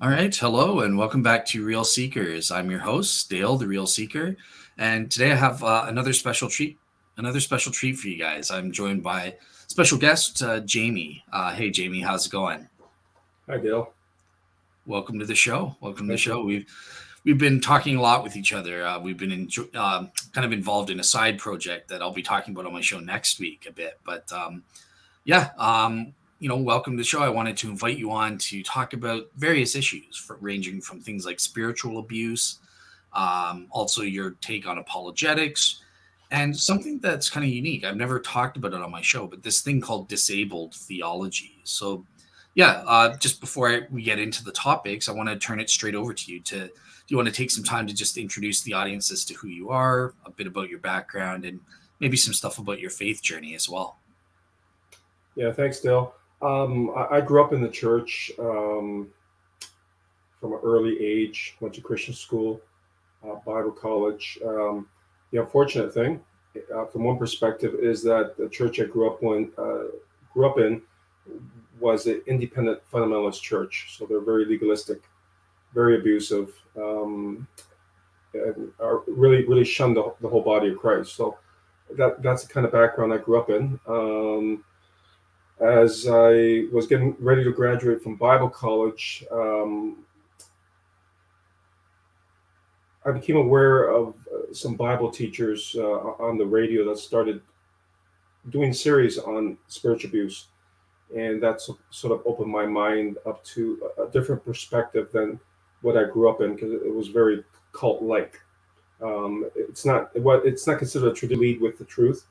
All right, hello and welcome back to Real Seekers. I'm your host, Dale, the Real Seeker, and today I have another special treat for you guys. I'm joined by special guest Jaime. Hey, Jaime, how's it going? Hi, Dale. Welcome to the show. Welcome to the show. We've been talking a lot with each other. We've been kind of involved in a side project that I'll be talking about on my show next week a bit, but you know, welcome to the show. I wanted to invite you on to talk about various issues, ranging from things like spiritual abuse, also your take on apologetics, and something that's kind of unique. I've never talked about it on my show, but this thing called disabled theology. So yeah, just before we get into the topics, I want to turn it straight over to you. Do you want to take some time to just introduce the audience as to who you are, a bit about your background, and maybe some stuff about your faith journey as well? Yeah, thanks, Dale. I grew up in the church from an early age, went to Christian school, Bible college. The unfortunate thing, from one perspective, is that the church I grew up in was an independent fundamentalist church. So they're very legalistic, very abusive, and are really shunned the whole body of Christ. So that's the kind of background I grew up in. As I was getting ready to graduate from Bible college, I became aware of some Bible teachers on the radio that started doing series on spiritual abuse. And that sort of opened my mind up to a different perspective than what I grew up in, because it was very cult-like. It's not considered a true lead with the truth,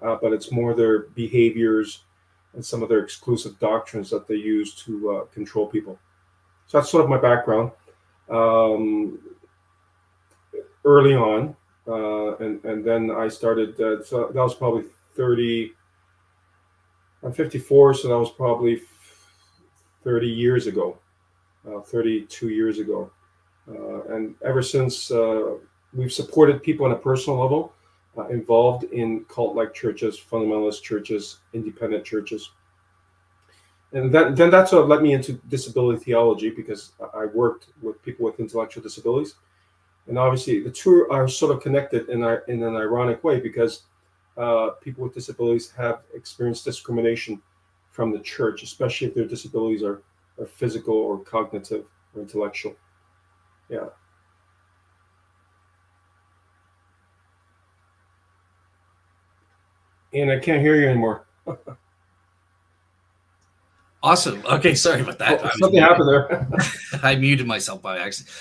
but it's more their behaviors and some of their exclusive doctrines that they use to control people. So that's sort of my background. Early on, and then I started, so that was probably I'm 54, so that was probably 30 years ago, 32 years ago. And ever since, we've supported people on a personal level, involved in cult-like churches, fundamentalist churches, independent churches. And that sort of led me into disability theology, because I worked with people with intellectual disabilities. And obviously the two are sort of connected in an ironic way, because people with disabilities have experienced discrimination from the church, especially if their disabilities are physical or cognitive or intellectual. Yeah. And I can't hear you anymore. Awesome. Okay, sorry about that. Oh, something happened there. I muted myself by accident.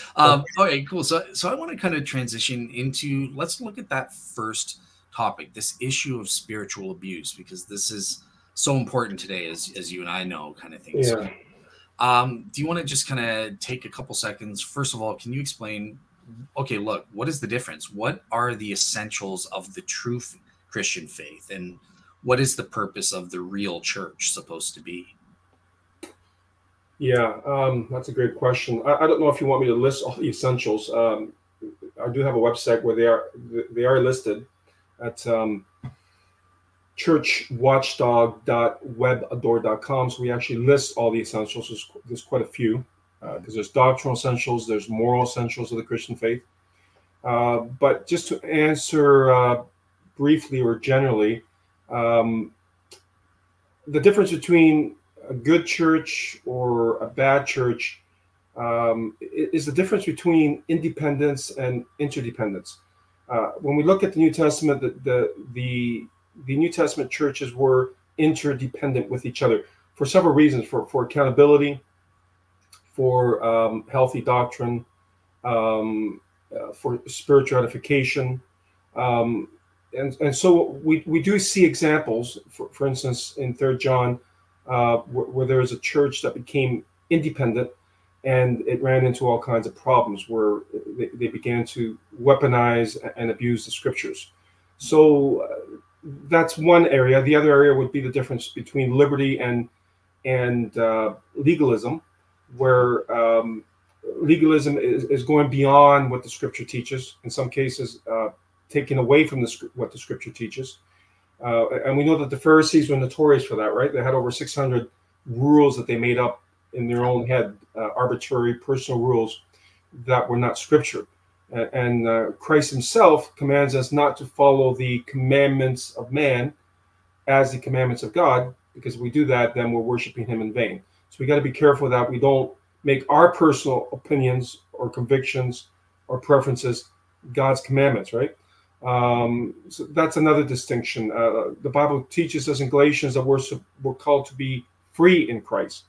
Okay, cool. So I want to kind of transition into, let's look at that first topic, this issue of spiritual abuse, because this is so important today, as you and I know, kind of thing. Yeah. So, do you want to just kind of take a couple seconds? First of all, can you explain, okay, look, what is the difference? What are the essentials of the true Christian faith, and what is the purpose of the real church supposed to be? Yeah, that's a great question. I don't know if you want me to list all the essentials. I do have a website where they are listed at churchwatchdog.webador.com. So we actually list all the essentials. There's quite a few, because there's doctrinal essentials, there's moral essentials of the Christian faith. But just to answer briefly or generally, the difference between a good church or a bad church is the difference between independence and interdependence. When we look at the New Testament, the New Testament churches were interdependent with each other for several reasons: for accountability, for healthy doctrine, for spiritual edification. And so we do see examples, for instance, in 3 John, where there is a church that became independent, and it ran into all kinds of problems where they began to weaponize and abuse the scriptures. So that's one area. The other area would be the difference between liberty and legalism, where legalism is going beyond what the scripture teaches, in some cases, taken away from what the scripture teaches. And we know that the Pharisees were notorious for that, right? They had over 600 rules that they made up in their own head arbitrary personal rules that were not scripture. And Christ himself commands us not to follow the commandments of man as the commandments of God, because if we do that, then we're worshiping him in vain. So we got to be careful that we don't make our personal opinions or convictions or preferences God's commandments, right? So that's another distinction. The Bible teaches us in Galatians that we're called to be free in Christ.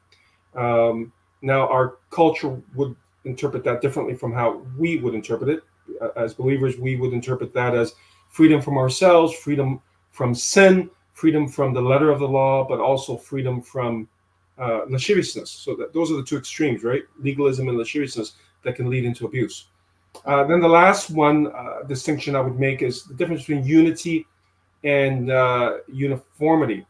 Now, our culture would interpret that differently from how we would interpret it. As believers, we would interpret that as freedom from ourselves, freedom from sin, freedom from the letter of the law, but also freedom from lasciviousness. So that those are the two extremes, right? Legalism and lasciviousness that can lead into abuse. Then the last one distinction I would make is the difference between unity and uniformity.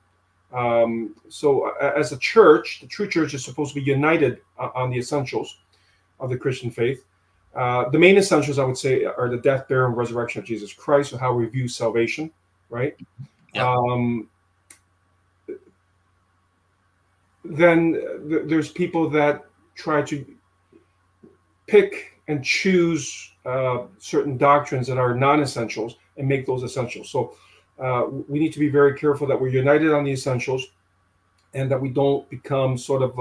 So as a church, the true church is supposed to be united on the essentials of the Christian faith. The main essentials, I would say, are the death, burial, and resurrection of Jesus Christ, or how we view salvation, right? Yeah. Then there's people that try to pick and choose certain doctrines that are non-essentials and make those essentials. So we need to be very careful that we're united on the essentials and that we don't become sort of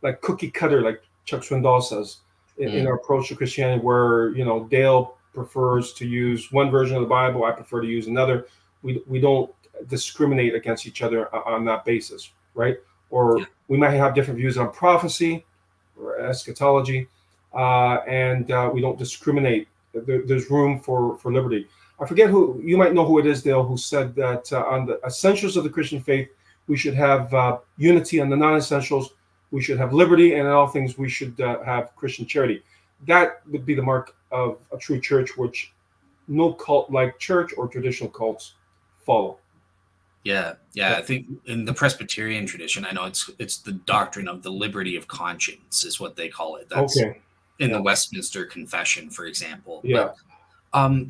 like cookie cutter, like Chuck Swindoll says in our approach to Christianity, where, you know, Dale prefers to use one version of the Bible, I prefer to use another. We don't discriminate against each other on that basis, right? Or we might have different views on prophecy or eschatology, and we don't discriminate. There's room for liberty. I forget who, you might know who it is, Dale, who said that on the essentials of the Christian faith, we should have unity, on the non-essentials, we should have liberty, and in all things, we should have Christian charity. That would be the mark of a true church, which no cult-like church or traditional cults follow. Yeah, yeah, I think in the Presbyterian tradition, I know it's the doctrine of the liberty of conscience is what they call it. That's okay. In the Westminster Confession, for example. Yeah. But,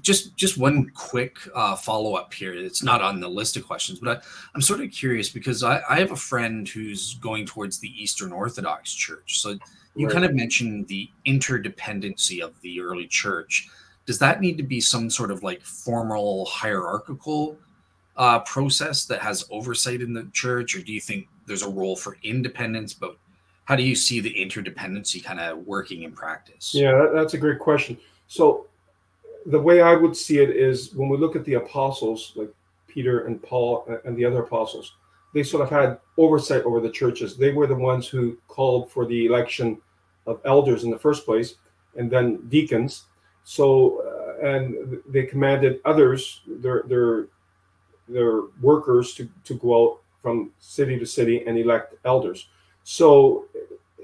just one quick follow-up here. It's not on the list of questions, but I'm sort of curious because I have a friend who's going towards the Eastern Orthodox Church. So you kind of mentioned the interdependency of the early church. Does that need to be some sort of like formal hierarchical process that has oversight in the church, or do you think there's a role for independence? But how do you see the interdependency kind of working in practice? Yeah, that's a great question. So the way I would see it is when we look at the apostles, like Peter and Paul and the other apostles, they sort of had oversight over the churches. They were the ones who called for the election of elders in the first place, and then deacons. So, and they commanded others, their workers to go out from city to city and elect elders. So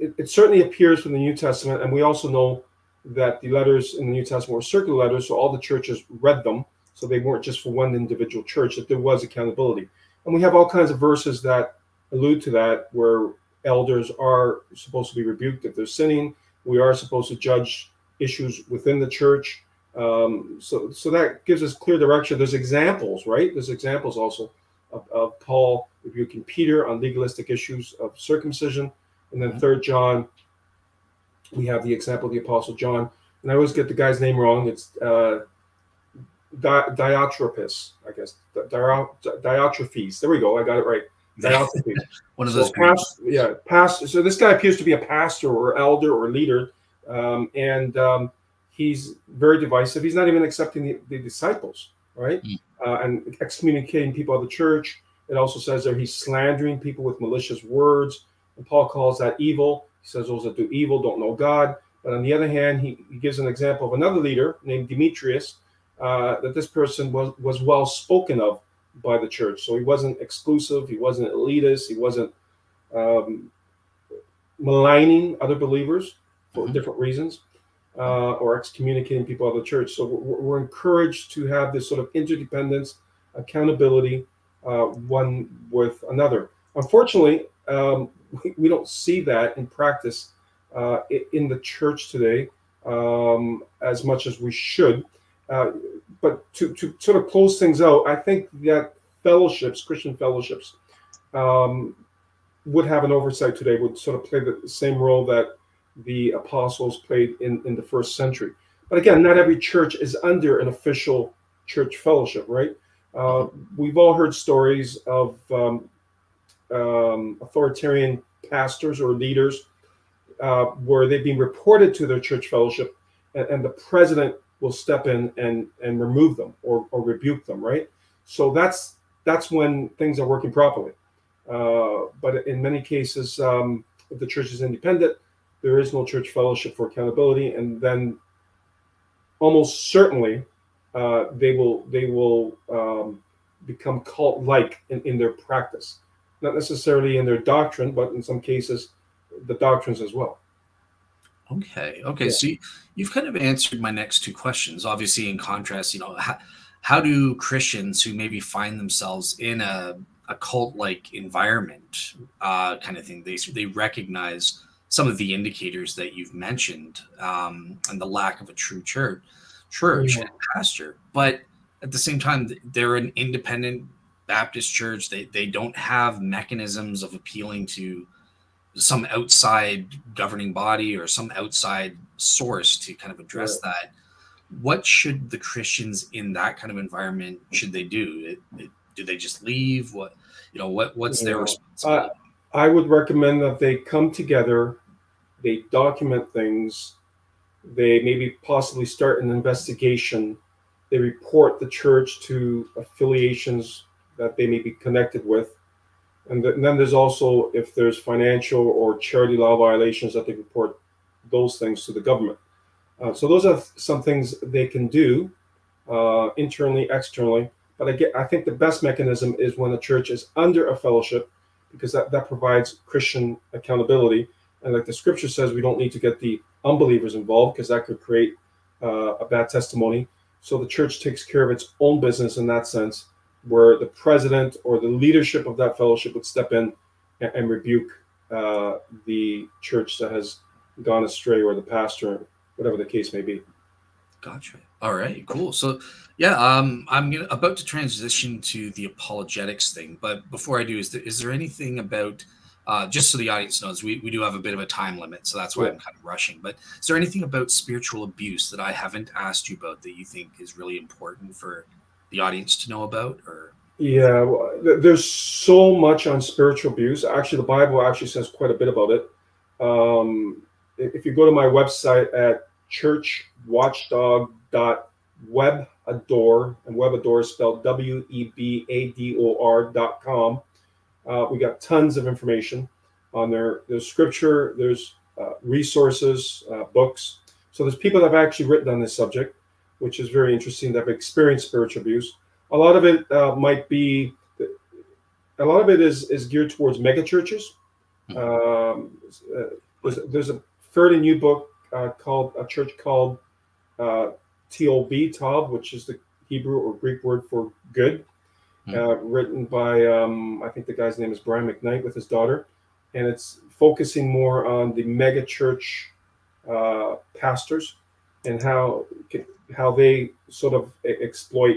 it certainly appears from the New Testament, and we also know that the letters in the New Testament were circular letters, so all the churches read them, so they weren't just for one individual church, that there was accountability. And we have all kinds of verses that allude to that, where elders are supposed to be rebuked if they're sinning. We are supposed to judge issues within the church. So that gives us clear direction. There's examples, right? There's examples also of Paul rebuking Peter on legalistic issues of circumcision. And then 3 John, we have the example of the Apostle John. And I always get the guy's name wrong. It's Diotrephes, I guess. Diotrephes. There we go. I got it right. Diotrephes. One of those. Pastor. So this guy appears to be a pastor or elder or leader. He's very divisive. He's not even accepting the disciples, right? And excommunicating people of the church. It also says there he's slandering people with malicious words. And Paul calls that evil. He says those that do evil don't know God. But on the other hand, he gives an example of another leader named Demetrius, that this person was well spoken of by the church. So he wasn't exclusive. He wasn't elitist. He wasn't maligning other believers for different reasons. Or excommunicating people of the church. So we're encouraged to have this sort of interdependence, accountability, one with another. Unfortunately, we don't see that in practice in the church today as much as we should. But to sort of close things out, I think that fellowships, Christian fellowships, would have an oversight today would sort of play the same role that the apostles played in the first century. But again, not every church is under an official church fellowship, right? We've all heard stories of authoritarian pastors or leaders where they've been reported to their church fellowship, and the president will step in and remove them or rebuke them, right? So that's when things are working properly. But in many cases, if the church is independent, there is no church fellowship for accountability, and then almost certainly they will become cult-like in their practice, not necessarily in their doctrine, but in some cases, the doctrines as well. Okay. Yeah. So you've kind of answered my next two questions. Obviously, in contrast, you know, how do Christians who maybe find themselves in a cult-like environment, kind of thing, they recognize some of the indicators that you've mentioned, and the lack of a true church and pastor, but at the same time, they're an independent Baptist church. They don't have mechanisms of appealing to some outside governing body or some outside source to kind of address that. What should the Christians in that kind of environment, should they do? Do they just leave? What's their responsibility? I would recommend that they come together, they document things, they maybe possibly start an investigation, they report the church to affiliations that they may be connected with. And then there's also, if there's financial or charity law violations, that they report those things to the government. So those are some things they can do internally, externally. But again, I think the best mechanism is when a church is under a fellowship, because that provides Christian accountability. And like the scripture says, we don't need to get the unbelievers involved, because that could create a bad testimony. So the church takes care of its own business in that sense, where the president or the leadership of that fellowship would step in and rebuke the church that has gone astray, or the pastor, whatever the case may be. Gotcha. All right, cool. So yeah, I'm about to transition to the apologetics thing, but before I do, is there anything about, just so the audience knows, we do have a bit of a time limit, so that's why I'm kind of rushing, but is there anything about spiritual abuse that I haven't asked you about that you think is really important for the audience to know about? Or yeah, well, there's so much on spiritual abuse. Actually, the Bible actually says quite a bit about it. If you go to my website at churchwatchdog.webador, and Webador is spelled WEBADOR.com. We got tons of information on there. There's scripture, there's resources, books. So there's people that have actually written on this subject, which is very interesting, that have experienced spiritual abuse. A lot of it is geared towards megachurches. There's a fairly new book called Tob, which is the Hebrew or Greek word for good, written by, I think the guy's name is Brian McKnight, with his daughter. And it's focusing more on the megachurch pastors and how they sort of exploit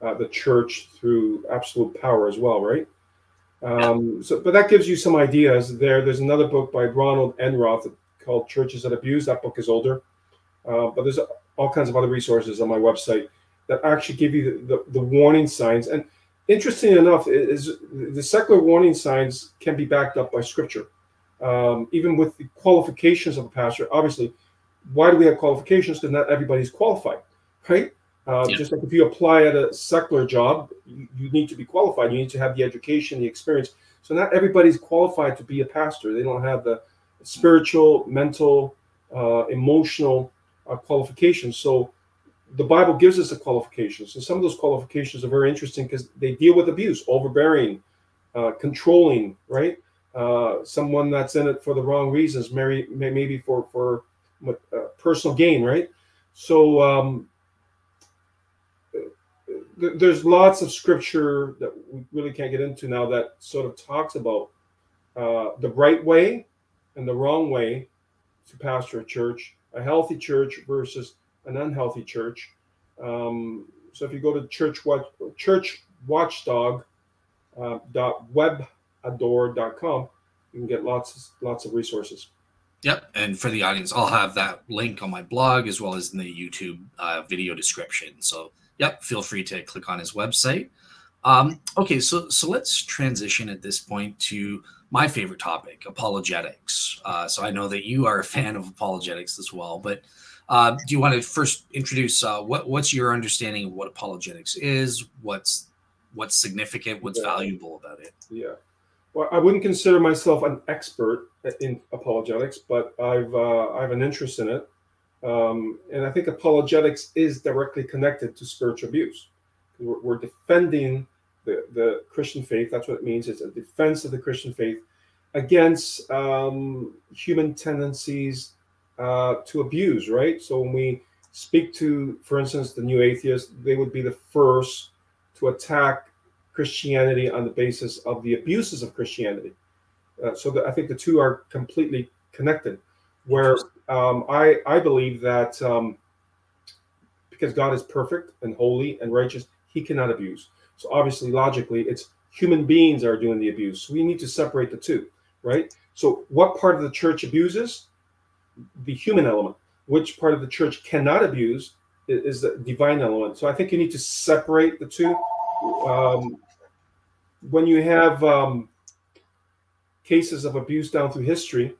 the church through absolute power as well, right? But that gives you some ideas there. There's another book by Ronald Enroth called Churches That Abuse. That book is older, but there's all kinds of other resources on my website that actually give you the warning signs. And interestingly enough, is the secular warning signs can be backed up by scripture, even with the qualifications of a pastor. Obviously, why do we have qualifications? Because not everybody's qualified, right? Just like if you apply at a secular job, you need to be qualified. You need to have the education, the experience. So not everybody's qualified to be a pastor. They don't have the spiritual, mental, emotional qualifications. So the Bible gives us the qualifications. And some of those qualifications are very interesting because they deal with abuse, overbearing, controlling, right? Someone that's in it for the wrong reasons, maybe for personal gain, right? So there's lots of scripture that we really can't get into now that sort of talks about the right way and the wrong way to pastor a church, a healthy church versus an unhealthy church. So if you go to churchwatchdog.webador.com, churchwatchdog.webador.com. You can get lots of resources. Yep, and for the audience, I'll have that link on my blog as well as in the YouTube video description. So, yep, feel free to click on his website. Okay, so let's transition at this point to my favorite topic, apologetics. So I know that you are a fan of apologetics as well, but do you want to first introduce what's your understanding of what apologetics is? What's significant? What's valuable about it? Yeah. Well, I wouldn't consider myself an expert in apologetics, but I have an interest in it. And I think apologetics is directly connected to spiritual abuse. We're defending the Christian faith. That's what it means. It's a defense of the Christian faith against human tendencies to abuse, right? So when we speak to, for instance, the new atheists, they would be the first to attack Christianity on the basis of the abuses of Christianity. So I think the two are completely connected, where I believe that because God is perfect and holy and righteous, he cannot abuse. So obviously, logically, it's human beings are doing the abuse. So we need to separate the two, right? So what part of the church abuses? The human element. Which part of the church cannot abuse is the divine element. So I think you need to separate the two. When you have cases of abuse down through history,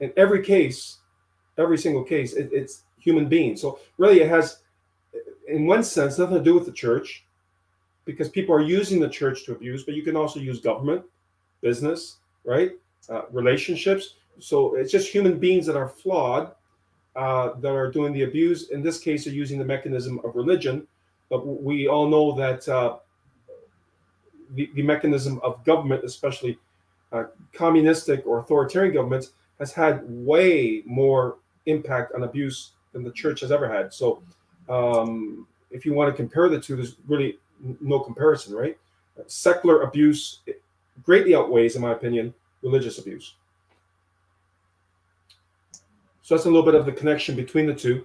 in every case, every single case, it's human beings. So really it has, in one sense, nothing to do with the church, because people are using the church to abuse, but you can also use government, business, right, relationships. So it's just human beings that are flawed, that are doing the abuse. In this case, they're using the mechanism of religion. But we all know that the mechanism of government, especially communistic or authoritarian governments, has had way more impact on abuse than the church has ever had. So if you want to compare the two, there's really no comparison, right? Secular abuse greatly outweighs, in my opinion, religious abuse. So that's a little bit of the connection between the two.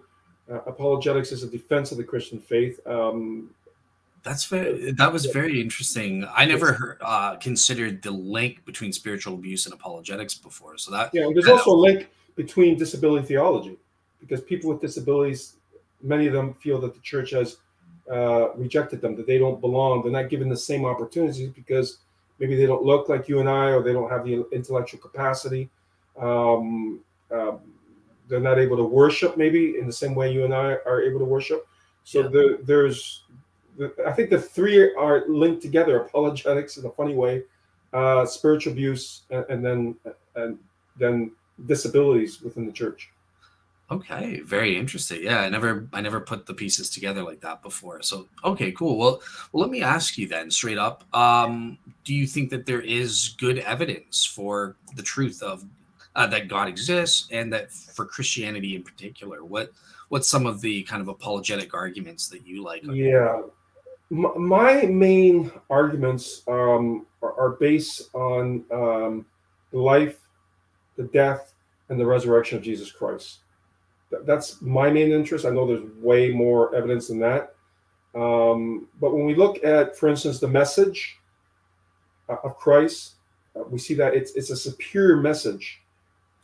Apologetics is a defense of the Christian faith. That was very interesting. I never heard, considered the link between spiritual abuse and apologetics before. So that there's also a link between disability theology, because people with disabilities, many of them feel that the church has rejected them, that they don't belong, they're not given the same opportunities because maybe they don't look like you and I, or they don't have the intellectual capacity. They're not able to worship maybe in the same way you and I are able to worship. So yeah. I think the three are linked together, apologetics in a funny way, spiritual abuse, and then disabilities within the church. Okay, very interesting. Yeah, I never put the pieces together like that before. So okay, cool. Well, let me ask you then straight up, do you think that there is good evidence for the truth of that God exists, and that for Christianity in particular? What's some of the kind of apologetic arguments that you like? Yeah, my main arguments are based on the life, the death, and the resurrection of Jesus Christ. That's my main interest. I know there's way more evidence than that. But when we look at, for instance, the message of Christ, we see that it's a superior message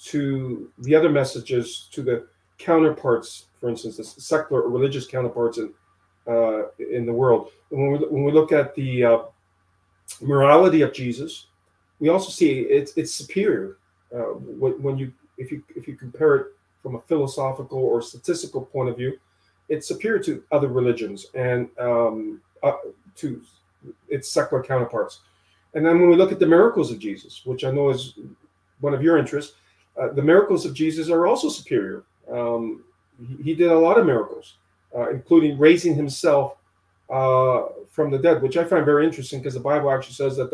to the other messages, to the counterparts, for instance, the secular or religious counterparts in the world. When we look at the morality of Jesus, we also see it's superior. If you compare it from a philosophical or statistical point of view, it's superior to other religions and to its secular counterparts. And then when we look at the miracles of Jesus, which I know is one of your interests. The miracles of Jesus are also superior. He did a lot of miracles, including raising himself from the dead, which I find very interesting because the Bible actually says that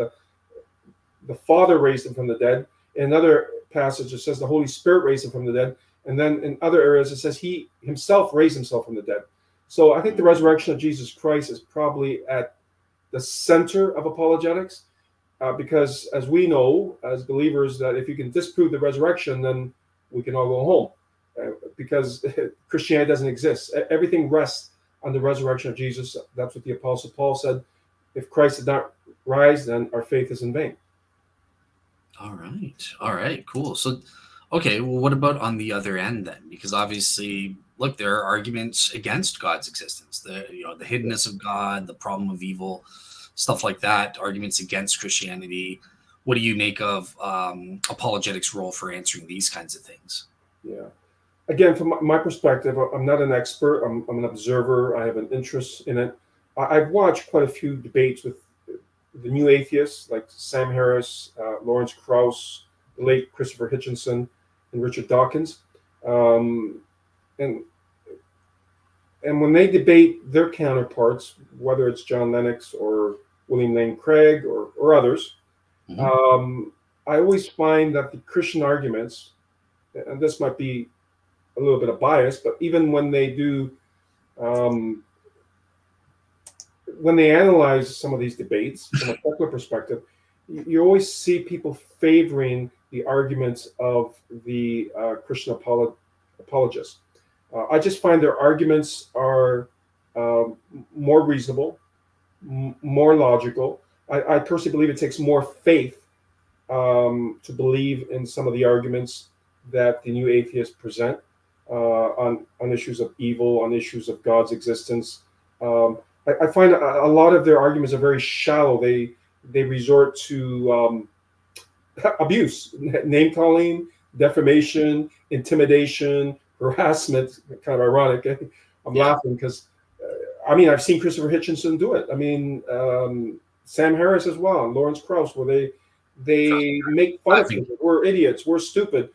the Father raised him from the dead. In another passage, it says the Holy Spirit raised him from the dead. And then in other areas, it says he himself raised himself from the dead. So I think the resurrection of Jesus Christ is probably at the center of apologetics. Because as we know, as believers, that if you can disprove the resurrection, then we can all go home because Christianity doesn't exist. Everything rests on the resurrection of Jesus. That's what the Apostle Paul said. If Christ did not rise, then our faith is in vain. All right, cool. So, okay, well, what about on the other end then? Because obviously, look, there are arguments against God's existence, the hiddenness of God, the problem of evil, stuff like that, arguments against Christianity. What do you make of apologetics' role for answering these kinds of things? Yeah. Again, from my perspective, I'm not an expert. I'm an observer. I have an interest in it. I've watched quite a few debates with the new atheists like Sam Harris, Lawrence Krauss, the late Christopher Hitchens, and Richard Dawkins. And when they debate their counterparts, whether it's John Lennox or William Lane Craig or others, mm-hmm. I always find that the Christian arguments, and this might be a little bit of bias, but even when they do, when they analyze some of these debates from a secular perspective, you always see people favoring the arguments of the Christian apologists. I just find their arguments are more reasonable, more logical. I personally believe it takes more faith to believe in some of the arguments that the new atheists present on issues of evil, on issues of God's existence. I find a lot of their arguments are very shallow. They resort to abuse, name-calling, defamation, intimidation, harassment. Kind of ironic. I'm laughing because, I mean, I've seen Christopher Hitchens do it. I mean, Sam Harris as well, and Lawrence Krauss, where they make fun of people. We're idiots. We're stupid.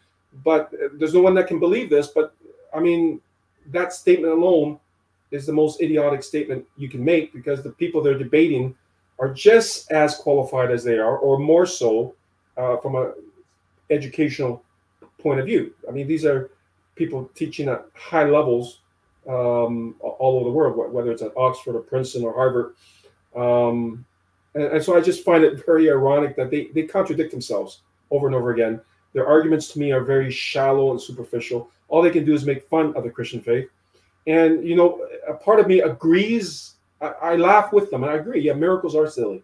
But there's no one that can believe this. But, I mean, that statement alone is the most idiotic statement you can make, because the people they're debating are just as qualified as they are, or more so, from an educational point of view. I mean, these are people teaching at high levels all over the world, whether it's at Oxford or Princeton or Harvard. And so I just find it very ironic that they contradict themselves over and over again. Their arguments to me are very shallow and superficial. All they can do is make fun of the Christian faith. And, you know, a part of me agrees. I laugh with them, and I agree. Yeah, miracles are silly.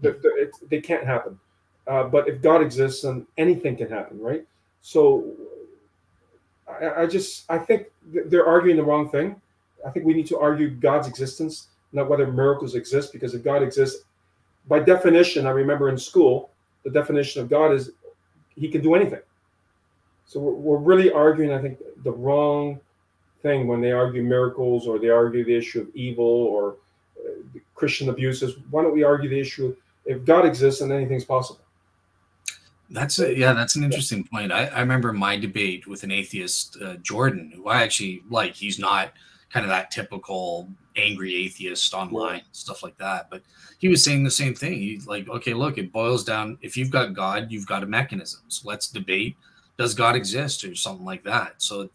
They can't happen. But if God exists, then anything can happen, right? So I think they're arguing the wrong thing. I think we need to argue God's existence, not whether miracles exist, because if God exists, by definition, I remember in school, the definition of God is he can do anything. So we're really arguing, I think, the wrong thing when they argue miracles, or they argue the issue of evil, or Christian abuses. Why don't we argue the issue if God exists and anything's possible? That's an interesting point. I remember my debate with an atheist, Jordan, who I actually like. He's not kind of that typical angry atheist online, stuff like that. But he was saying the same thing. He's like, okay, look, it boils down. If you've got God, you've got a mechanism. So let's debate, does God exist, or something like that. So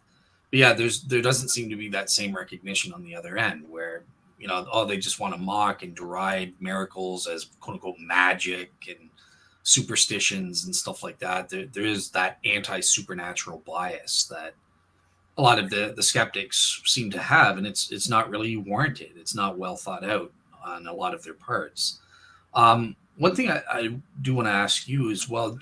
but yeah, there doesn't seem to be that same recognition on the other end, where, you know, they just want to mock and deride miracles as quote unquote magic and superstitions and stuff like that. There is that anti-supernatural bias that a lot of the skeptics seem to have, and it's not really warranted. It's not well thought out on a lot of their parts. One thing I do want to ask you as well,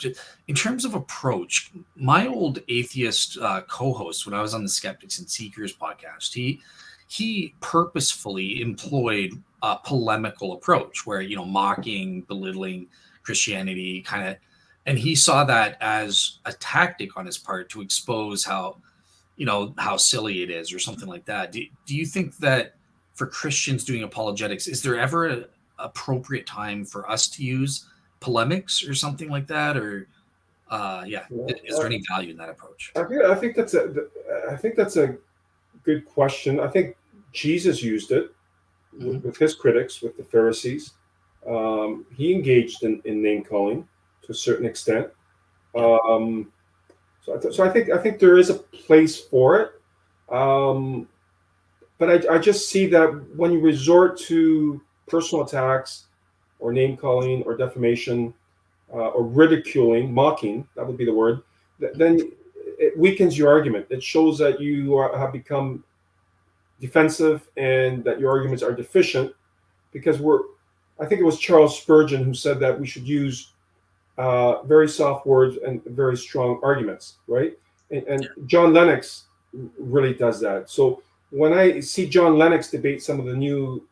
in terms of approach, my old atheist co-host, when I was on the Skeptics and Seekers podcast, he purposefully employed a polemical approach where, you know, mocking, belittling Christianity, kind of, and he saw that as a tactic on his part to expose how, you know, how silly it is or something like that. Do you think that for Christians doing apologetics, is there ever a appropriate time for us to use polemics or something like that, or is there any value in that approach? I think that's a good question. I think Jesus used it with his critics, with the Pharisees. He engaged in name calling to a certain extent. So I think there is a place for it, but I just see that when you resort to personal attacks, or name calling, or defamation, or ridiculing, mocking—that would be the word. Then it weakens your argument. It shows that you have become defensive and that your arguments are deficient. Because I think it was Charles Spurgeon who said that we should use very soft words and very strong arguments, right? And John Lennox really does that. So when I see John Lennox debate some of the new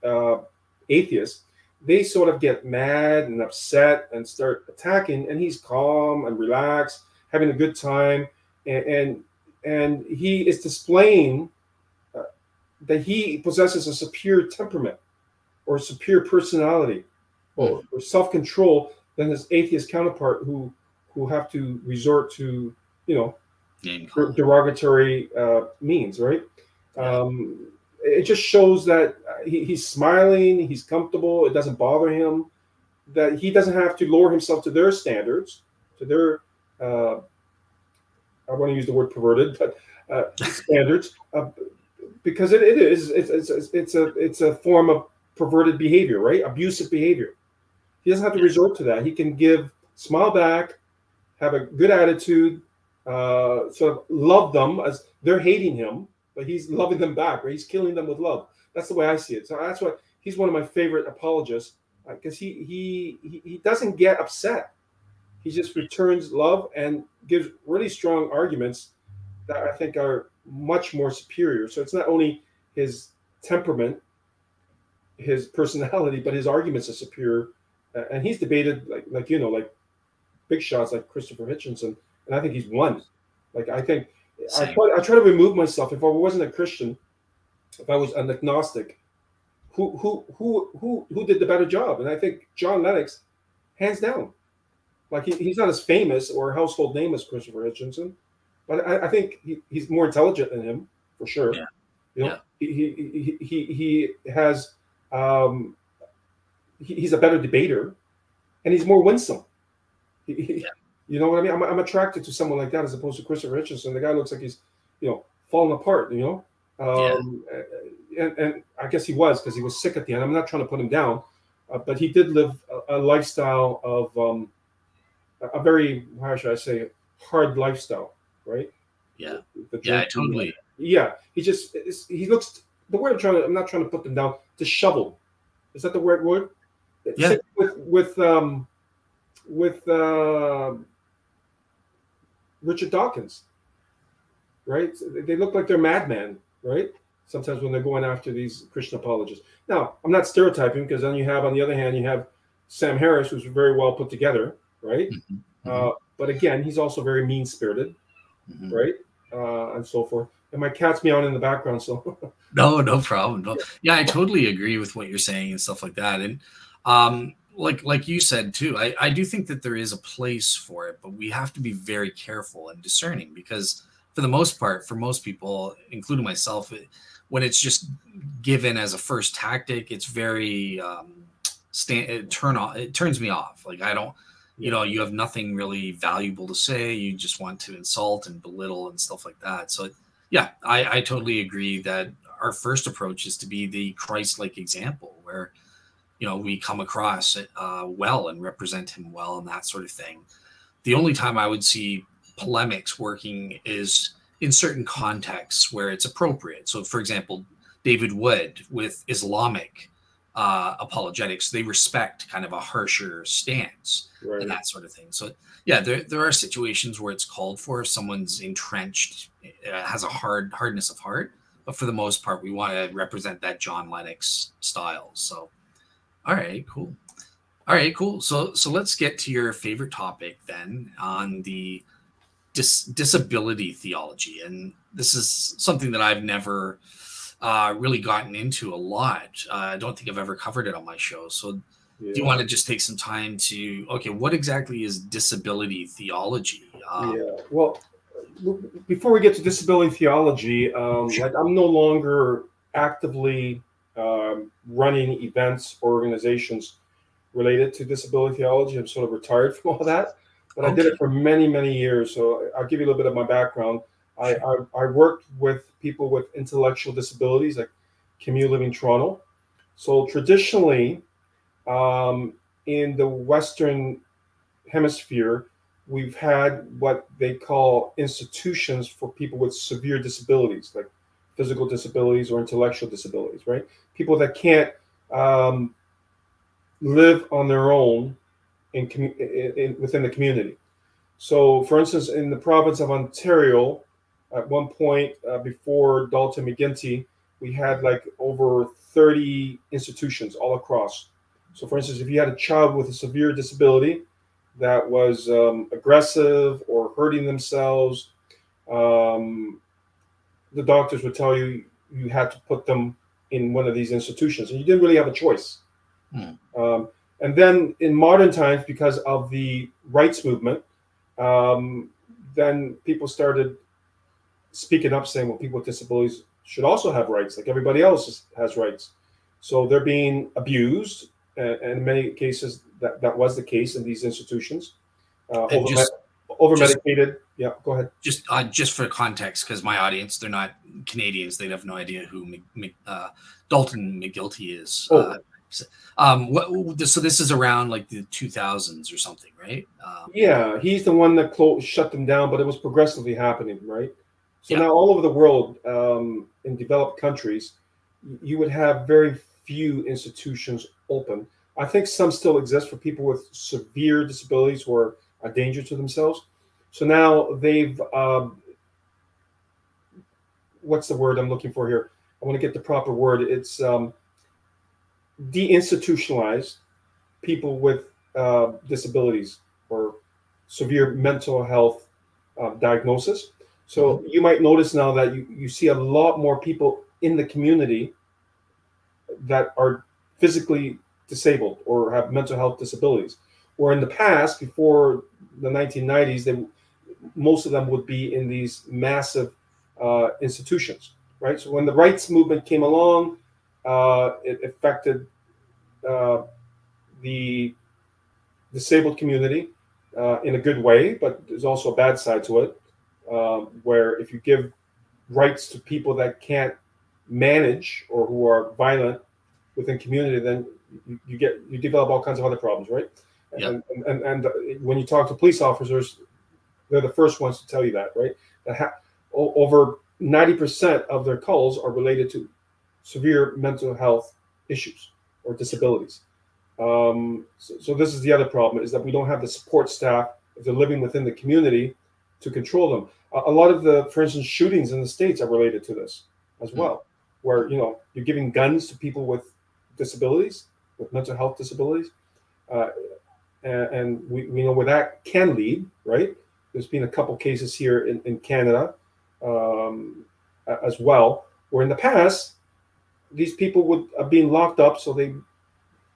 atheists, they sort of get mad and upset and start attacking, and he's calm and relaxed, having a good time, and he is displaying that he possesses a superior temperament or superior personality or self-control than his atheist counterpart who have to resort to, you know, derogatory means, right? It just shows that he's smiling, he's comfortable, it doesn't bother him, that he doesn't have to lower himself to their standards, to their, I want to use the word perverted, but standards, because it's a form of perverted behavior, right? Abusive behavior. He doesn't have to resort to that. He can smile back, have a good attitude, sort of love them as they're hating him, but he's loving them back, right? He's killing them with love. That's the way I see it. So that's why he's one of my favorite apologists, because he doesn't get upset. He just returns love and gives really strong arguments that I think are much more superior. So it's not only his temperament, his personality, but his arguments are superior. And he's debated like big shots like Christopher Hitchens, and I think he's won. Like I think I try to remove myself. If I wasn't a Christian, if I was an agnostic, who did the better job? And I think John Lennox, hands down. Like he's not as famous or household name as Christopher Hitchens, but I think he's more intelligent than him for sure. Yeah. You know, he has. He's a better debater, and he's more winsome. You know what I mean? I'm attracted to someone like that as opposed to Christopher Hitchens. The guy looks like he's, you know, falling apart. You know, and I guess he was, because he was sick at the end. I'm not trying to put him down, but he did live a lifestyle of a very, how should I say, hard lifestyle, right? Yeah. Totally. Yeah. He looks. The word I'm not trying to put them down. Disheveled. Is that the right word? Yeah. With Richard Dawkins, right? They look like they're madmen, right? Sometimes when they're going after these Christian apologists. Now, I'm not stereotyping, because then you have, on the other hand, you have Sam Harris, who's very well put together, right? Mm-hmm. But again, he's also very mean-spirited, mm-hmm. right? And so forth. And my cat's meowing in the background, so. No problem. No. Yeah, I totally agree with what you're saying and stuff like that. And like you said too, I do think that there is a place for it, but we have to be very careful and discerning, because for the most part, for most people, including myself, when it's just given as a first tactic, it's very it turns me off. Like I don't. You know, you have nothing really valuable to say. You just want to insult and belittle and stuff like that. So, yeah, I totally agree that our first approach is to be the Christ-like example where, you know, we come across well and represent him well and that sort of thing. The only time I would see polemics working is in certain contexts where it's appropriate. So, for example, David Wood with Islamic apologetics, they respect kind of a harsher stance, right, and that sort of thing. So yeah, there are situations where it's called for, if someone's entrenched, has a hardness of heart, but for the most part we want to represent that John Lennox style. So all right cool, so let's get to your favorite topic then, on the disability theology. And this is something that I've never really gotten into a lot. I don't think I've ever covered it on my show. So do you want to just take some time to, okay, what exactly is disability theology? Well, before we get to disability theology, like I'm no longer actively running events or organizations related to disability theology. I'm sort of retired from all that, but I did it for many, many years. So I'll give you a little bit of my background. I worked with people with intellectual disabilities, like Community Living Toronto. So traditionally, in the Western Hemisphere, we've had what they call institutions for people with severe disabilities, like physical disabilities or intellectual disabilities, right? People that can't live on their own within the community. So, for instance, in the province of Ontario, at one point before Dalton McGuinty, we had like over 30 institutions all across. So, for instance, if you had a child with a severe disability that was aggressive or hurting themselves, the doctors would tell you you had to put them in one of these institutions, and you didn't really have a choice. Mm. And then in modern times, because of the rights movement, then people started speaking up, saying, well, people with disabilities should also have rights, like everybody else has rights. So they're being abused, and in many cases that was the case in these institutions. Over-medicated. Yeah, go ahead. Just for context, because my audience, they're not Canadians. They have no idea who Dalton McGuinty is. Oh. So this is around like the 2000s or something, right? Yeah, he's the one that shut them down, but it was progressively happening, right? So yeah. Now all over the world, in developed countries, you would have very few institutions open. I think some still exist for people with severe disabilities who are a danger to themselves. So now they've, what's the word I'm looking for here? I want to get the proper word. It's deinstitutionalized people with disabilities or severe mental health diagnosis. So mm-hmm. You might notice now that you see a lot more people in the community that are physically disabled or have mental health disabilities. Where in the past, before the 1990s, most of them would be in these massive institutions, right? So when the rights movement came along, it affected the disabled community in a good way, but there's also a bad side to it, where if you give rights to people that can't manage or who are violent within community, then you develop all kinds of other problems, right? Yeah. And when you talk to police officers, they're the first ones to tell you that, right? Over 90% of their calls are related to severe mental health issues or disabilities. So this is the other problem, is that we don't have the support staff, if they're living within the community, to control them. A lot of the, for instance, shootings in the States are related to this as well, where, you know, you're giving guns to people with disabilities, with mental health disabilities. And we know where that can lead, right? There's been a couple cases here in Canada as well, where in the past, these people would have been locked up, so they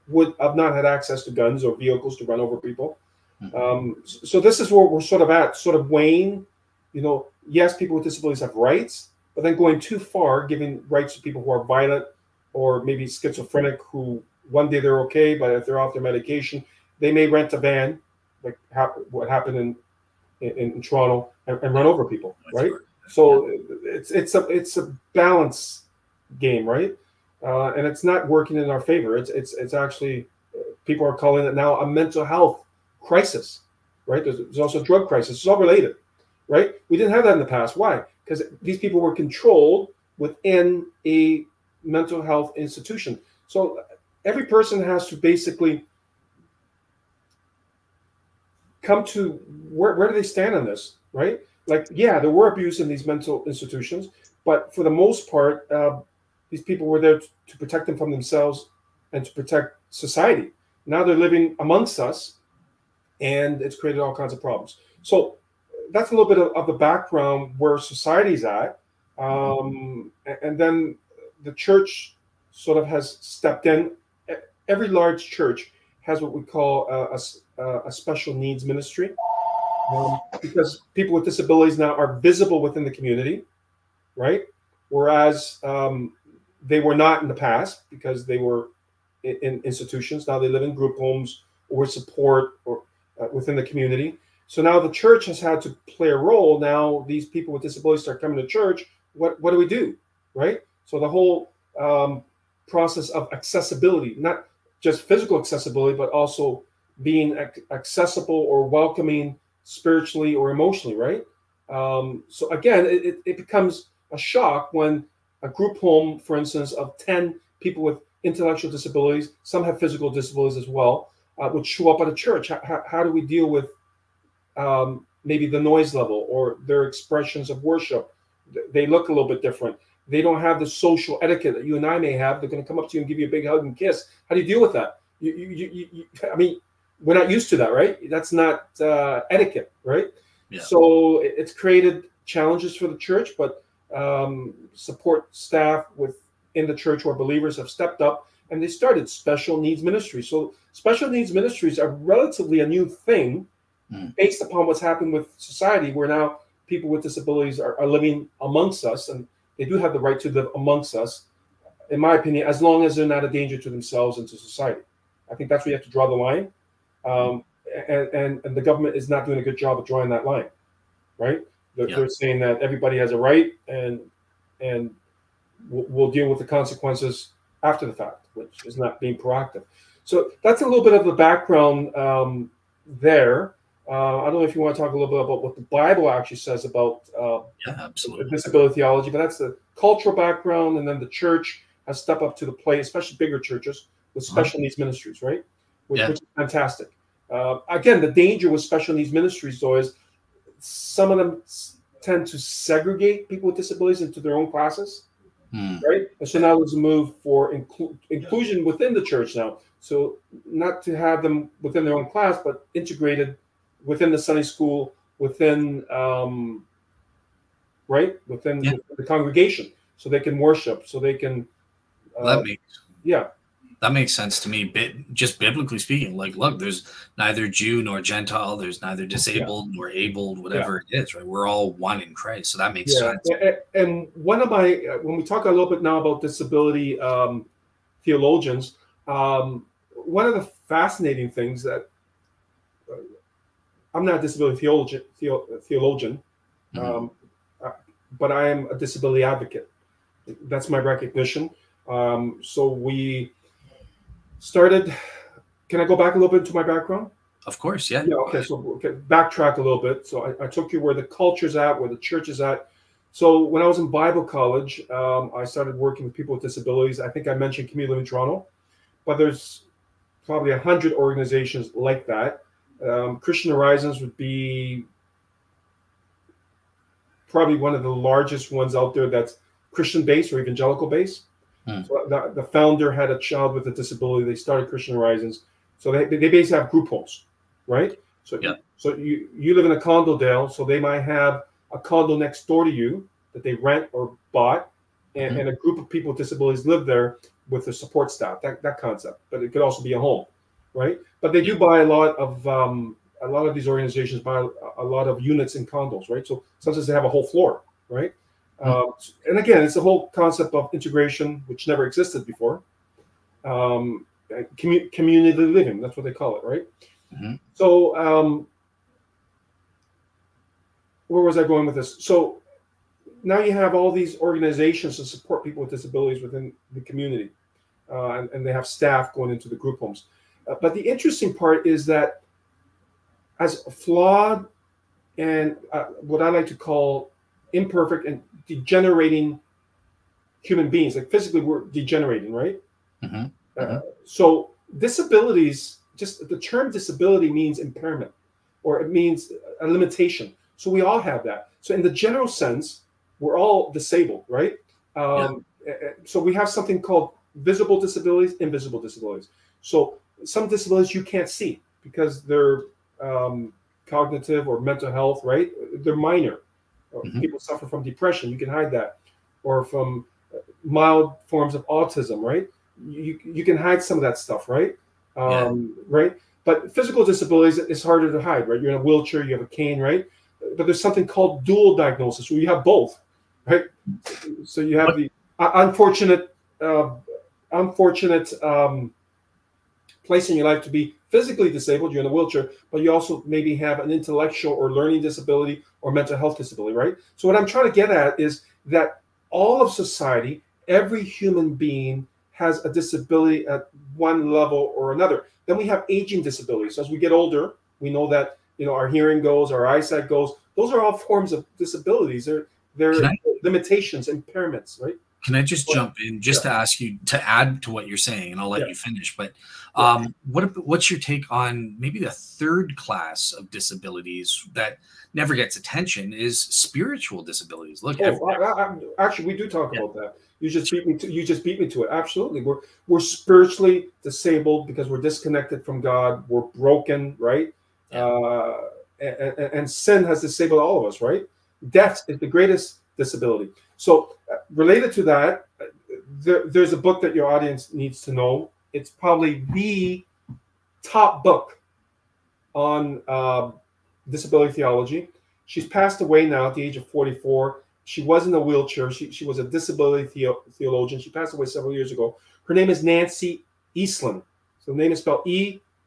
would have not had access to guns or vehicles to run over people. Mm-hmm. So this is where we're sort of at, sort of weighing, you know, yes, people with disabilities have rights, but then going too far, giving rights to people who are violent or maybe schizophrenic, who one day they're okay, but if they're off their medication, they may rent a van, like what happened in Toronto, and run over people, right? So it's a balance game, right? And it's not working in our favor. It's actually, people are calling it now a mental health crisis, right? There's also a drug crisis. It's all related, right? We didn't have that in the past. Why? Because these people were controlled within a mental health institution. So every person has to basically come to where do they stand on this, right? Like, yeah, there were abuse in these mental institutions, but for the most part, these people were there to protect them from themselves and to protect society. Now they're living amongst us, and it's created all kinds of problems. So that's a little bit of the background where society's at. And then the church sort of has stepped in. Every large church has what we call a special needs ministry, because people with disabilities now are visible within the community, right? Whereas they were not in the past, because they were in institutions. Now they live in group homes or support or within the community. So now the church has had to play a role. Now these people with disabilities start coming to church. What do we do, right? So the whole process of accessibility, not just physical accessibility, but also being accessible or welcoming spiritually or emotionally, right? So again, it becomes a shock when a group home, for instance, of 10 people with intellectual disabilities, some have physical disabilities as well, would show up at a church? How do we deal with maybe the noise level or their expressions of worship? They look a little bit different. They don't have the social etiquette that you and I may have. They're going to come up to you and give you a big hug and kiss. How do you deal with that? I mean, we're not used to that, right? That's not etiquette, right? Yeah. So it's created challenges for the church, but support staff within the church or believers have stepped up, and they started special needs ministries. So special needs ministries are relatively a new thing based upon what's happened with society, where now people with disabilities are living amongst us, and they do have the right to live amongst us, in my opinion, as long as they're not a danger to themselves and to society. I think that's where you have to draw the line. And the government is not doing a good job of drawing that line, right? They're saying that everybody has a right, and we'll deal with the consequences after the fact, which is not being proactive. So that's a little bit of the background there. I don't know if you want to talk a little bit about what the Bible actually says about disability theology, but that's the cultural background, and then the church has stepped up to the plate, especially bigger churches with special needs ministries, right? Which is fantastic. Again, the danger with special needs ministries, though, is some of them tend to segregate people with disabilities into their own classes, right? And so now there's a move for inclusion within the church now. So not to have them within their own class, but integrated within the Sunday school, within within the congregation, so they can worship, so they can. That makes sense to me, just biblically speaking. Like, look, there's neither Jew nor Gentile. There's neither disabled nor abled, whatever it is, right? We're all one in Christ. So that makes sense. And one of my, when we talk a little bit now about disability theologians, one of the fascinating things that, I'm not a disability theologian, but I am a disability advocate. That's my recognition. So we started, can I go back a little bit to my background? Of course, yeah. Okay, so backtrack a little bit. So I took you where the culture's at, where the church is at. So when I was in Bible college, I started working with people with disabilities. I think I mentioned Community Living Toronto, but there's probably 100 organizations like that. Christian Horizons would be probably one of the largest ones out there that's Christian-based or evangelical-based. So the founder had a child with a disability. They started Christian Horizons. So they basically have group homes, right? So you live in a condo, Dale, so they might have a condo next door to you that they rent or bought, and a group of people with disabilities live there with the support staff, that concept. But it could also be a home, right? But they do buy a lot of these organizations buy a lot of units in condos, right? So sometimes they have a whole floor, right? And again, it's the whole concept of integration, which never existed before. Community living, that's what they call it, right? So where was I going with this? So now you have all these organizations to support people with disabilities within the community, and they have staff going into the group homes. But the interesting part is that, as flawed and what I like to call imperfect and degenerating human beings, like physically we're degenerating, right? So disabilities, just the term disability means impairment, or it means a limitation. So we all have that. So in the general sense, we're all disabled, right? So we have something called visible disabilities, invisible disabilities. So some disabilities you can't see because they're cognitive or mental health, right? They're minor. People suffer from depression, you can hide that, or from mild forms of autism, right? You can hide some of that stuff, right? Right? But physical disabilities, it's harder to hide, right? You're in a wheelchair, you have a cane, right? But there's something called dual diagnosis, where you have both, right? So you have the unfortunate place in your life to be physically disabled, you're in a wheelchair, but you also maybe have an intellectual or learning disability or mental health disability, right? So what I'm trying to get at is that all of society, every human being has a disability at one level or another. Then we have aging disabilities. So as we get older, we know that, you know, our hearing goes, our eyesight goes. Those are all forms of disabilities. They're limitations, impairments, right? Can I just jump in to ask you, to add to what you're saying, and I'll let you finish, but What's your take on maybe the third class of disabilities that never gets attention is spiritual disabilities? Look, actually, we do talk about that. You just beat me to it. Absolutely, we're spiritually disabled because we're disconnected from God. We're broken, right? Yeah. And sin has disabled all of us, right? Death is the greatest disability. So, related to that, there's a book that your audience needs to know. It's probably the top book on disability theology. She's passed away now at the age of 44. She was in a wheelchair. She was a disability theologian. She passed away several years ago. Her name is Nancy Eiesland. So the name is spelled E-I-E-S-L-A-N-D.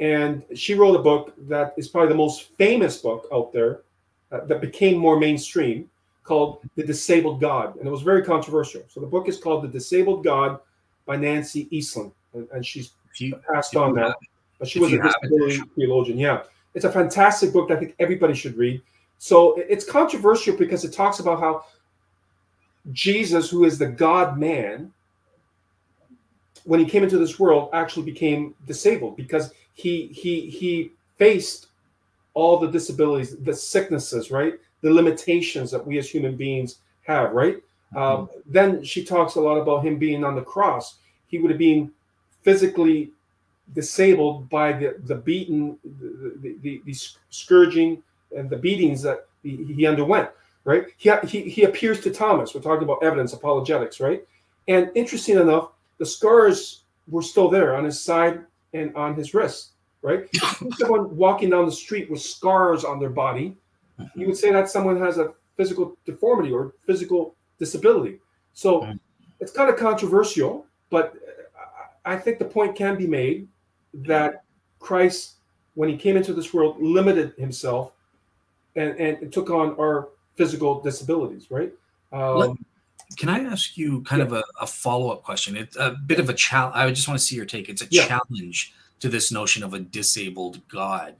And she wrote a book that is probably the most famous book out there that became more mainstream, called The Disabled God, and it was very controversial. So the book is called The Disabled God by Nancy Eiesland, and she's passed on now. But she was a disability theologian. Yeah, it's a fantastic book that I think everybody should read. So it's controversial because it talks about how Jesus, who is the God-man, when he came into this world, actually became disabled because he faced all the disabilities, the sicknesses, right? The limitations that we as human beings have, right? Then she talks a lot about him being on the cross. He would have been physically disabled by the beaten, the scourging and the beatings that he underwent, right? He appears to Thomas. We're talking about evidence, apologetics, right? And interesting enough, the scars were still there on his side and on his wrist, right? Someone walking down the street with scars on their body, you would say that someone has a physical deformity or physical disability. So it's kind of controversial, but I think the point can be made that Christ, when he came into this world, limited himself and took on our physical disabilities, right? Can I ask you kind of a follow-up question? It's a bit of a challenge. I just want to see your take. It's a challenge to this notion of a disabled God.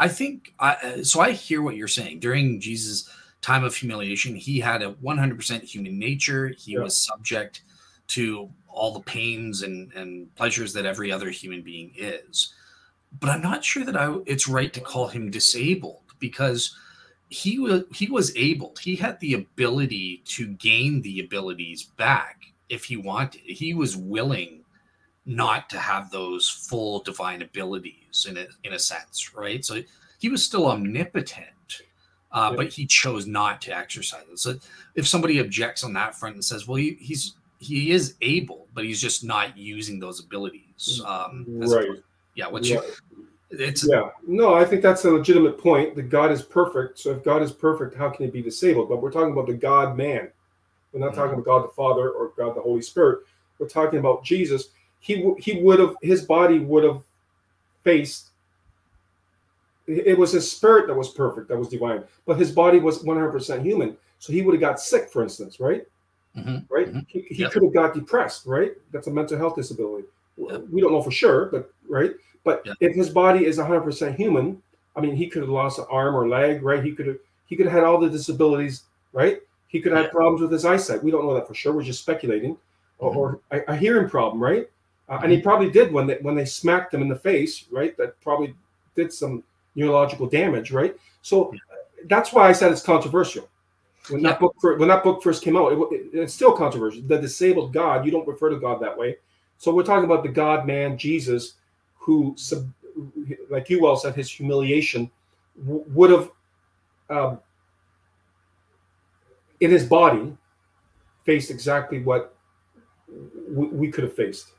I think, so I hear what you're saying. During Jesus' time of humiliation, he had a 100% human nature. He was subject to all the pains and pleasures that every other human being is. But I'm not sure that it's right to call him disabled, because he was abled. He had the ability to gain the abilities back if he wanted. He was willing not to have those full divine abilities in a sense, right? So he was still omnipotent, but he chose not to exercise it. So if somebody objects on that front and says, well, he is able, but he's just not using those abilities. No, I think that's a legitimate point, that God is perfect. So if God is perfect, how can he be disabled? But we're talking about the God-man. We're not talking about God the Father or God the Holy Spirit. We're talking about Jesus. He would have, his body would have faced, it was his spirit that was perfect, that was divine, but his body was 100% human. So he would have got sick, for instance, right? Right? He could have got depressed, right? That's a mental health disability. We don't know for sure, but right? But if his body is 100% human, I mean, he could have lost an arm or leg, right? He could have had all the disabilities, right? He could have had problems with his eyesight. We don't know that for sure. We're just speculating. Or a hearing problem, right? And he probably did when they smacked him in the face, right? That probably did some neurological damage, right? So that's why I said it's controversial. When that book first came out, it's still controversial. The Disabled God, you don't refer to God that way. So we're talking about the God-man, Jesus, who, like you well said, his humiliation would have, in his body, faced exactly what we could have faced.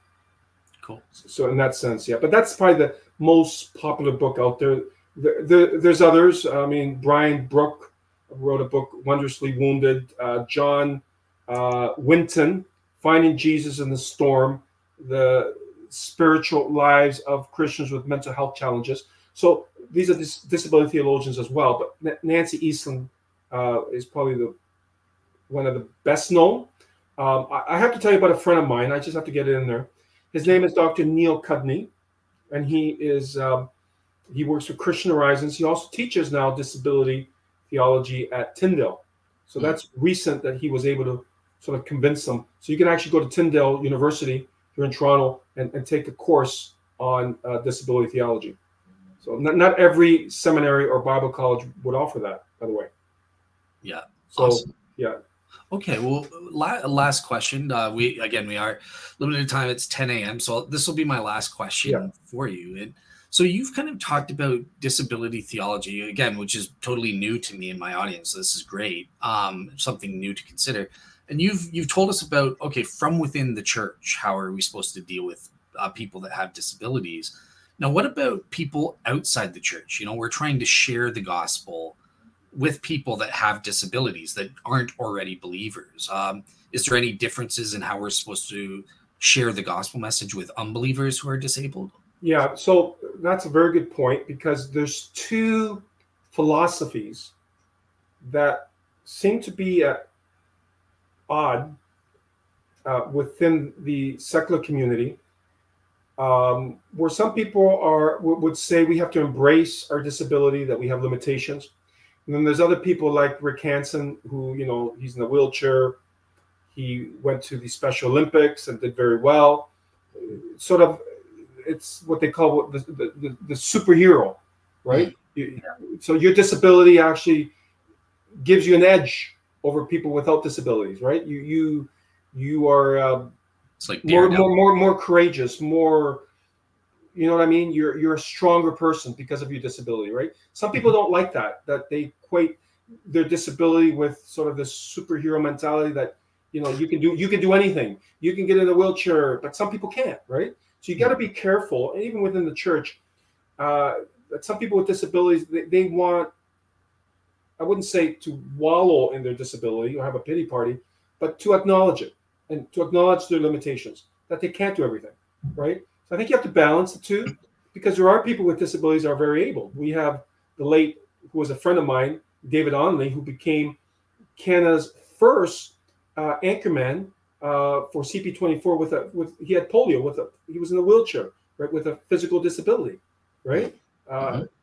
Cool. So in that sense, yeah. But that's probably the most popular book out there. There's others. I mean, Brian Brooke wrote a book, Wondrously Wounded. John Winton, Finding Jesus in the Storm, The Spiritual Lives of Christians with Mental Health Challenges. So these are disability theologians as well. But Nancy Eiesland is probably one of the best known. I have to tell you about a friend of mine. I just have to get it in there. His name is Dr. Neil Cudney, and he works for Christian Horizons. He also teaches now disability theology at Tyndale. So that's recent that he was able to sort of convince them. So you can actually go to Tyndale University here in Toronto and take a course on disability theology. So not every seminary or Bible college would offer that, by the way. Yeah. So, awesome. Yeah. Okay, well, last question. We are limited time. It's 10 a.m. So this will be my last question for you. And so you've kind of talked about disability theology again, which is totally new to me and my audience. So this is great. Something new to consider. And you've told us about, okay, from within the church, how are we supposed to deal with people that have disabilities? Now, what about people outside the church? You know, we're trying to share the gospel with people that have disabilities that aren't already believers. Is there any differences in how we're supposed to share the gospel message with unbelievers who are disabled? Yeah, so that's a very good point, because there's two philosophies that seem to be at odd within the secular community, where some people would say we have to embrace our disability, that we have limitations. And then there's other people like Rick Hansen, who, you know, he's in a wheelchair. He went to the Special Olympics and did very well. Sort of, it's what they call the superhero, right? Yeah. So your disability actually gives you an edge over people without disabilities, right? You are it's like more courageous, more. You know what I mean? You're a stronger person because of your disability, right? Some people don't like that they equate their disability with sort of this superhero mentality that, you know, you can do anything. You can get in a wheelchair, but some people can't, right? So you got to be careful, and even within the church, that some people with disabilities, they want, I wouldn't say to wallow in their disability or have a pity party, but to acknowledge it and to acknowledge their limitations, that they can't do everything, right? I think you have to balance the two, because there are people with disabilities that are very able. We have the late, who was a friend of mine, David Onley, who became Canada's first anchorman for CP24 he had polio, he was in a wheelchair, right, with a physical disability, right? So,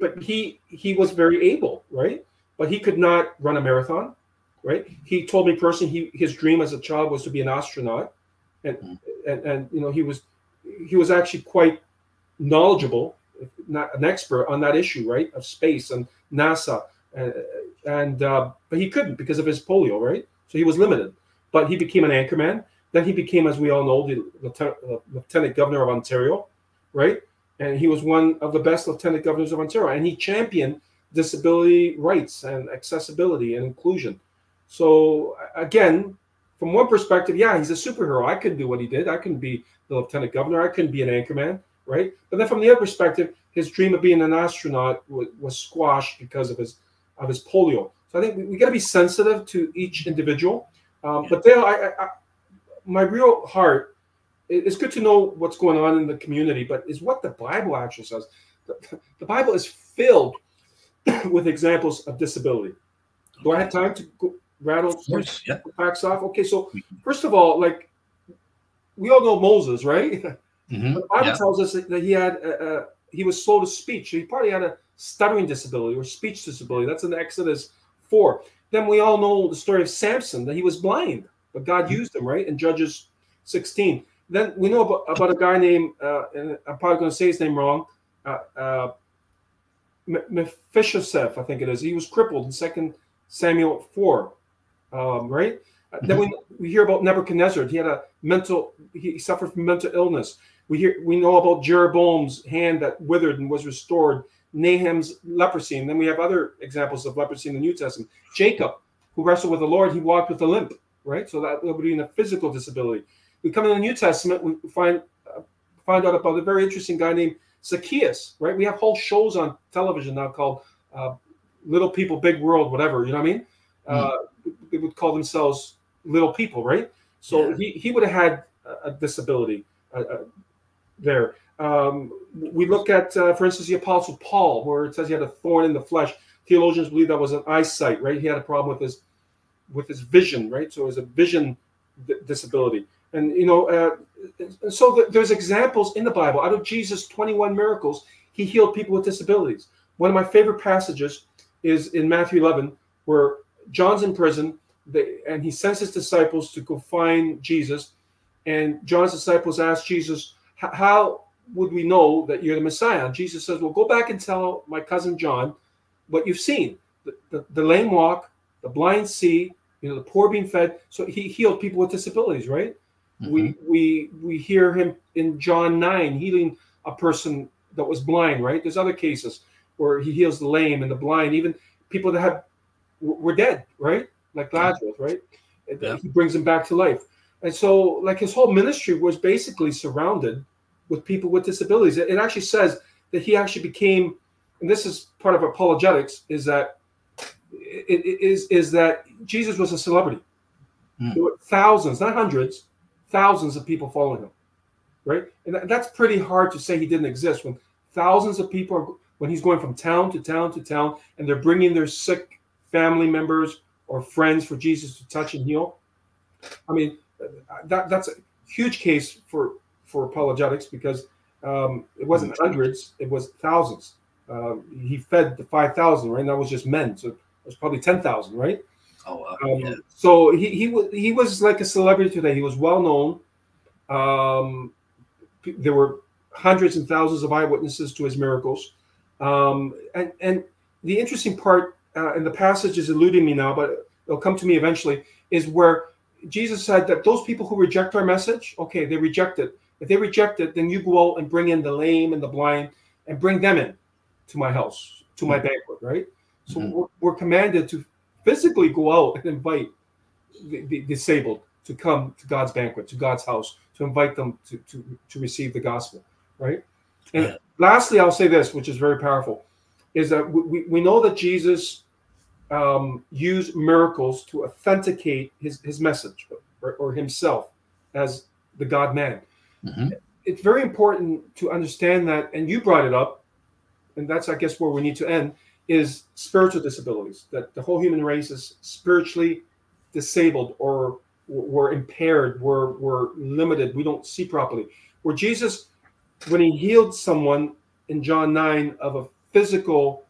but he was very able, right? But he could not run a marathon, right? He told me personally, his dream as a child was to be an astronaut, and you know, he was actually quite knowledgeable, not an expert on that issue, right, of space and NASA, and but he couldn't because of his polio, right? So he was limited. But he became an anchorman. Then he became, as we all know, the Lieutenant Governor of Ontario, right? And he was one of the best Lieutenant Governors of Ontario, and he championed disability rights and accessibility and inclusion. So again, from one perspective, yeah, he's a superhero. I couldn't do what he did. I couldn't be the Lieutenant Governor. I couldn't be an anchorman, right? But then from the other perspective, his dream of being an astronaut was squashed because of his polio. So I think we got to be sensitive to each individual. But Dale, my real heart, it's good to know what's going on in the community, but is what the Bible actually says. The Bible is filled with examples of disability. Do I have time to go? Rattle facts off. Okay, so first of all, like, we all know Moses, right? But the Bible tells us that he had he was slow to speech. So he probably had a stuttering disability or speech disability. That's in Exodus 4. Then we all know the story of Samson, that he was blind, but God used him, right? In Judges 16. Then we know about a guy named, and I'm probably going to say his name wrong, Mephibosheth, I think it is. He was crippled in 2 Samuel 4. Right? Then we hear about Nebuchadnezzar. He had he suffered from mental illness. We know about Jeroboam's hand that withered and was restored, Nahum's leprosy, and then we have other examples of leprosy in the New Testament. Jacob, who wrestled with the Lord, he walked with a limp, right? So that would be in a physical disability. We come in the New Testament, we find out about a very interesting guy named Zacchaeus, right? We have whole shows on television now called Little People, Big World, whatever, you know what I mean? They would call themselves little people, right? So he would have had a disability there. We look at, for instance, the Apostle Paul, where it says he had a thorn in the flesh. Theologians believe that was an eyesight, right? He had a problem with his vision, right? So it was a vision disability. And, you know, so there's examples in the Bible. Out of Jesus' 21 miracles, he healed people with disabilities. One of my favorite passages is in Matthew 11, where John's in prison, and he sends his disciples to go find Jesus. And John's disciples asked Jesus, how would we know that you're the Messiah? And Jesus says, well, go back and tell my cousin John what you've seen. The lame walk, the blind see, you know, the poor being fed. So he healed people with disabilities, right? Mm-hmm. We hear him in John 9 healing a person that was blind, right? There's other cases where he heals the lame and the blind, even people that were dead, right? Like Lazarus, right? Yeah. He brings them back to life. And so, like, his whole ministry was basically surrounded with people with disabilities. It actually says that he actually became, and this is part of apologetics, is that Jesus was a celebrity. Mm. There were thousands, not hundreds, thousands of people following him, right? And that's pretty hard to say he didn't exist when thousands of people are, when he's going from town to town to town, and they're bringing their sick family members or friends for Jesus to touch and heal. I mean, that's a huge case for apologetics, because it wasn't hundreds, it was thousands. He fed the 5,000, right? And that was just men, so it was probably 10,000, right? Oh, wow. Yeah. So he was like a celebrity today. He was well known. There were hundreds and thousands of eyewitnesses to his miracles. And the interesting part, and the passage is eluding me now, but it'll come to me eventually, is where Jesus said that those people who reject our message, okay, they reject it. If they reject it, then you go out and bring in the lame and the blind and bring them in to my house, to my banquet, right? So we're commanded to physically go out and invite the disabled to come to God's banquet, to God's house, to invite them to receive the gospel, right? And lastly, I'll say this, which is very powerful, is that we know that Jesus used miracles to authenticate his message or himself as the God-man. Mm-hmm. It's very important to understand that, and you brought it up, and that's, I guess, where we need to end, is spiritual disabilities, that the whole human race is spiritually disabled, or we're impaired, we're limited, we don't see properly. Where Jesus, when he healed someone in John 9 of a physical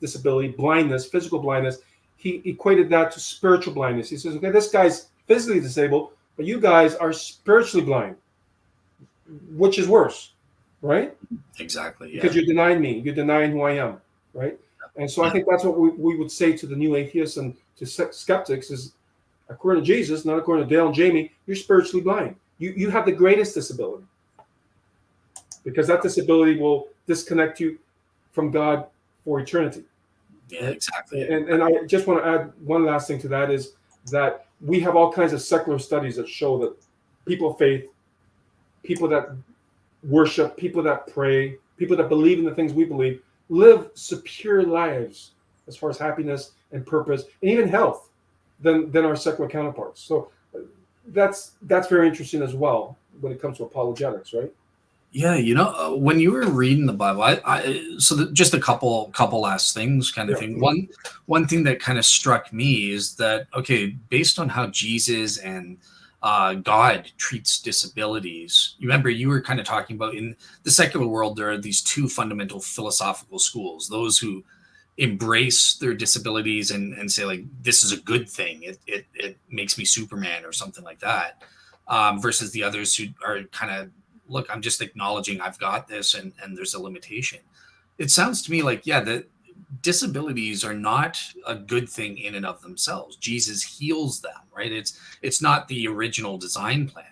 disability, blindness, physical blindness, he equated that to spiritual blindness. He says, okay, this guy's physically disabled, but you guys are spiritually blind, which is worse, right? Exactly. Yeah. Because you're denying me, you're denying who I am, right? And so I think that's what we would say to the new atheists and to skeptics is, according to Jesus, not according to Dale and Jaime, you're spiritually blind. You have the greatest disability, because that disability will disconnect you from God for eternity. Yeah, exactly. And I just want to add one last thing to that, is that we have all kinds of secular studies that show that people of faith, people that worship, people that pray, people that believe in the things we believe, live superior lives as far as happiness and purpose and even health than our secular counterparts. So that's very interesting as well when it comes to apologetics, right? Yeah, you know, when you were reading the Bible, just a couple last things kind of thing. One thing that kind of struck me is that, okay, based on how Jesus and God treats disabilities, you remember you were kind of talking about in the secular world, there are these two fundamental philosophical schools, those who embrace their disabilities and say, like, this is a good thing. It makes me Superman or something like that, versus the others who are kind of, look, I'm just acknowledging I've got this and there's a limitation. It sounds to me like, yeah, that disabilities are not a good thing in and of themselves. Jesus heals them, right? It's not the original design plan.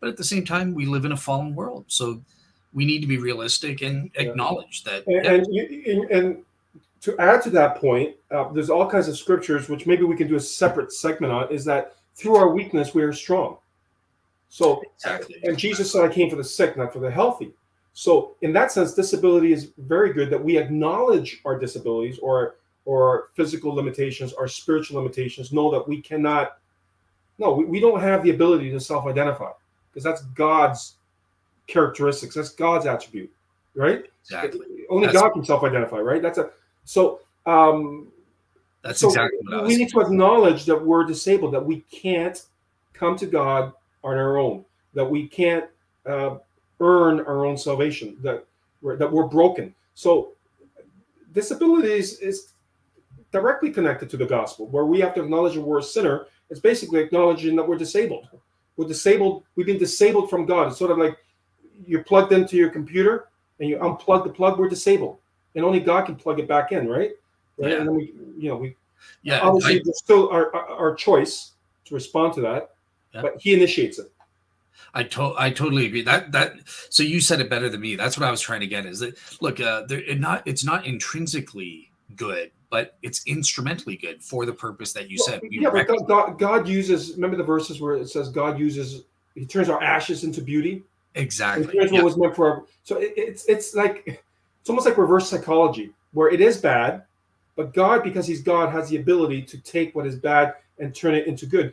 But at the same time, we live in a fallen world. So we need to be realistic and acknowledge that. And to add to that point, there's all kinds of scriptures, which maybe we can do a separate segment on, is that through our weakness, we are strong. So, exactly. And Jesus said, I came for the sick, not for the healthy. So in that sense, disability is very good, that we acknowledge our disabilities or physical limitations, our spiritual limitations, know that we cannot, we don't have the ability to self-identify, because that's God's characteristics. That's God's attribute, right? Exactly. Only God can self-identify, right? That's exactly what I was saying. We need to acknowledge that we're disabled, that we can't come to God on our own, that we can't earn our own salvation, that we're broken. So disabilities is directly connected to the gospel, where we have to acknowledge that we're a sinner. It's basically acknowledging that we're disabled. We're disabled. We've been disabled from God. It's sort of like you're plugged into your computer and you unplug the plug. We're disabled, and only God can plug it back in, right? Yeah. And then we, you know, we, yeah, obviously it's still our choice to respond to that, yeah, but He initiates it. I totally agree. That so you said it better than me. That's what I was trying to get. Is that look? It's not intrinsically good, but it's instrumentally good for the purpose that you said. Yeah, but God uses. Remember the verses where it says God uses. He turns our ashes into beauty. Exactly. He turns what was meant for our, so it's like it's almost like reverse psychology, where it is bad, but God, because He's God, has the ability to take what is bad and turn it into good.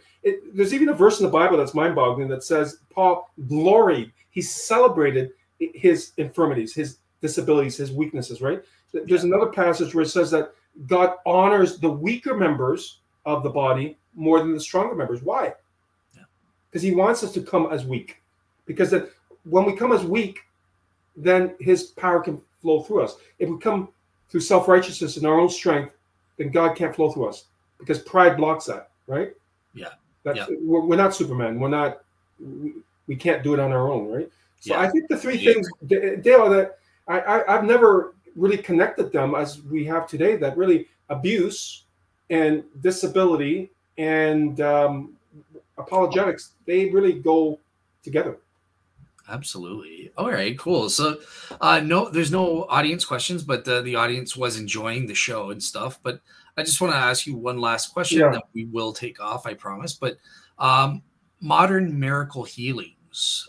There's even a verse in the Bible that's mind-boggling that says Paul gloried. He celebrated his infirmities, his disabilities, his weaknesses, right? There's another passage where it says that God honors the weaker members of the body more than the stronger members. Why? Because He wants us to come as weak. Because when we come as weak, then His power can flow through us. If we come through self-righteousness and our own strength, then God can't flow through us because pride blocks that. Right? Yeah. We're not Superman. We're not. We can't do it on our own, right? So I think the three things, Dale, that I've never really connected them as we have today. That really abuse and disability and apologetics, they really go together. Absolutely. All right, cool. So no, there's no audience questions, but the audience was enjoying the show and stuff. But I just want to ask you one last question that we will take off, I promise. But modern miracle healings,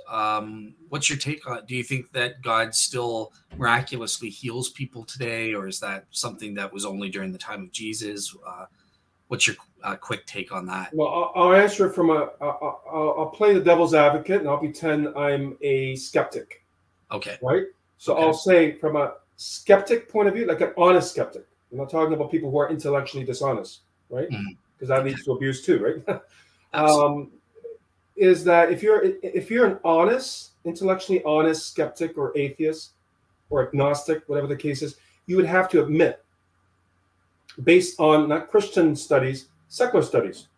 what's your take on? Do you think that God still miraculously heals people today? Or is that something that was only during the time of Jesus? What's your quick take on that? Well, I'll answer from I'll play the devil's advocate, and I'll pretend I'm a skeptic. Okay. Right? So I'll say from a skeptic point of view, like an honest skeptic. I'm not talking about people who are intellectually dishonest, right? Because that leads to abuse too, right? Is that if you're an honest, intellectually honest skeptic or atheist or agnostic, whatever the case is, you would have to admit, based on not Christian studies, secular studies,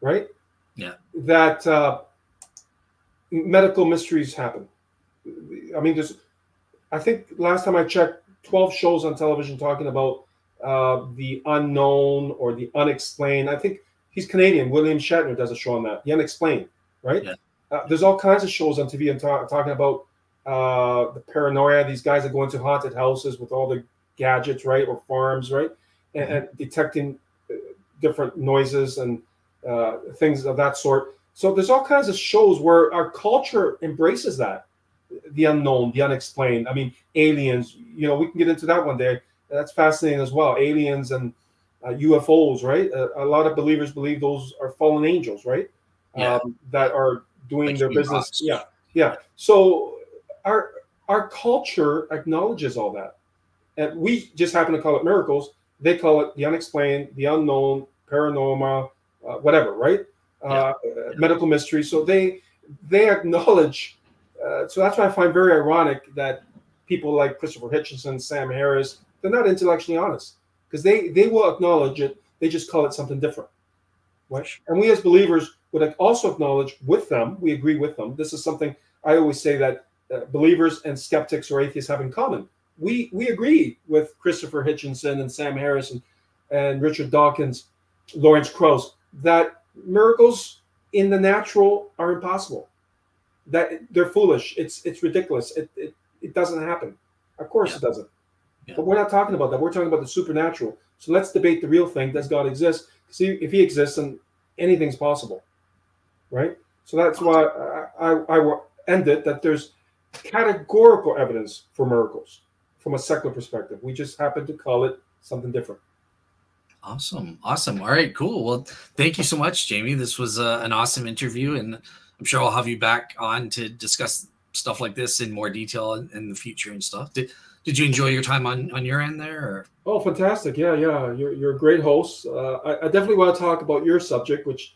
right? Yeah. That medical mysteries happen. I mean, I think last time I checked, 12 shows on television talking about the unknown or the unexplained. I think he's Canadian. William Shatner does a show on that, The Unexplained, right? Yeah. There's all kinds of shows on TV and talking about the paranoia. These guys that go into haunted houses with all the gadgets, right? Or farms, right? And detecting different noises and things of that sort. So there's all kinds of shows where our culture embraces that, the unknown, the unexplained. I mean, aliens, you know, we can get into that one day. That's fascinating as well. Aliens and UFOs, right? A lot of believers believe those are fallen angels, right? Yeah. That are doing like their business. Box. Yeah. Yeah. So our culture acknowledges all that. And we just happen to call it miracles. They call it the unexplained, the unknown, paranormal, whatever, right? Medical mystery. So they acknowledge. So that's why I find very ironic that people like Christopher Hitchens, Sam Harris, they're not intellectually honest because they will acknowledge it. They just call it something different. Right? And we as believers would also acknowledge with them. We agree with them. This is something I always say that believers and skeptics or atheists have in common. We agree with Christopher Hitchens and Sam Harris and Richard Dawkins, Lawrence Krauss, that miracles in the natural are impossible, that they're foolish, it's ridiculous, it doesn't happen. Of course it doesn't. Yeah. But we're not talking about that. We're talking about the supernatural. So let's debate the real thing. Does God exist? See, if He exists, then anything's possible, right? So that's why I will end it, that there's categorical evidence for miracles. From a secular perspective, we just happen to call it something different. Awesome. All right, cool. Well, thank you so much, Jaime. This was an awesome interview, and I'm sure I'll have you back on to discuss stuff like this in more detail in the future and stuff. Did you enjoy your time on your end there? Or? Oh, fantastic! Yeah. You're a great host. I definitely want to talk about your subject, which